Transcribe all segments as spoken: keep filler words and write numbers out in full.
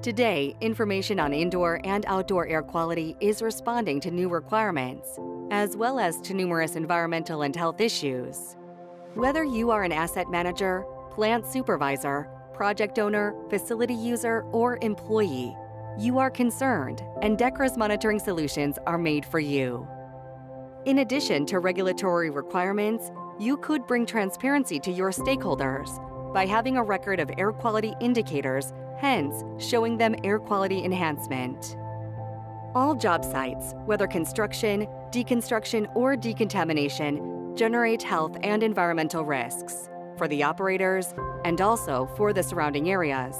Today, information on indoor and outdoor air quality is responding to new requirements, as well as to numerous environmental and health issues. Whether you are an asset manager, plant supervisor, project owner, facility user, or employee, you are concerned, and DEKRA's monitoring solutions are made for you. In addition to regulatory requirements, you could bring transparency to your stakeholders by having a record of air quality indicators, hence showing them air quality enhancement. All job sites, whether construction, deconstruction, or decontamination, generate health and environmental risks for the operators and also for the surrounding areas.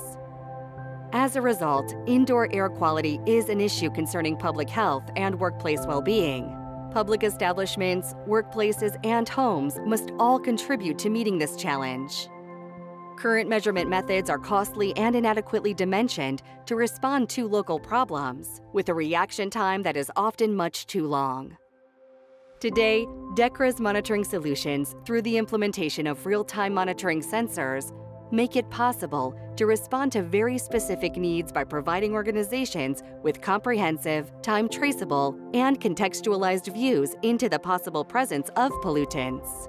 As a result, indoor air quality is an issue concerning public health and workplace well-being. Public establishments, workplaces, and homes must all contribute to meeting this challenge. Current measurement methods are costly and inadequately dimensioned to respond to local problems, with a reaction time that is often much too long. Today, DEKRA's monitoring solutions, through the implementation of real-time monitoring sensors, make it possible to respond to very specific needs by providing organizations with comprehensive, time-traceable, and contextualized views into the possible presence of pollutants.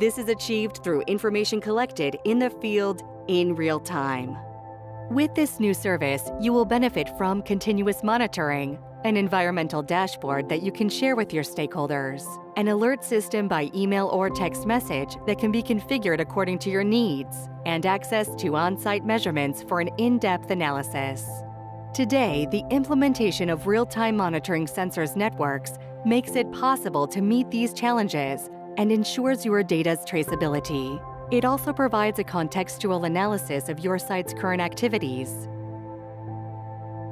This is achieved through information collected in the field in real time. With this new service, you will benefit from continuous monitoring, an environmental dashboard that you can share with your stakeholders, an alert system by email or text message that can be configured according to your needs, and access to on-site measurements for an in-depth analysis. Today, the implementation of real-time monitoring sensors networks makes it possible to meet these challenges and ensures your data's traceability. It also provides a contextual analysis of your site's current activities.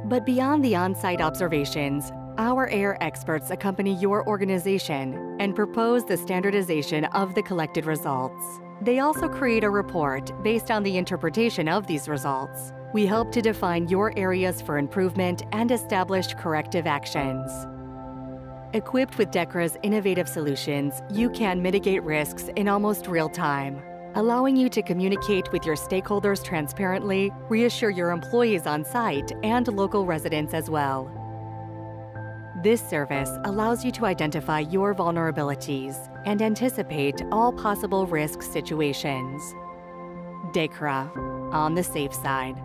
But beyond the on-site observations, our air experts accompany your organization and propose the standardization of the collected results. They also create a report based on the interpretation of these results. We help to define your areas for improvement and establish corrective actions. Equipped with DEKRA's innovative solutions, you can mitigate risks in almost real time, allowing you to communicate with your stakeholders transparently, reassure your employees on site, and local residents as well. This service allows you to identify your vulnerabilities and anticipate all possible risk situations. DEKRA, on the safe side.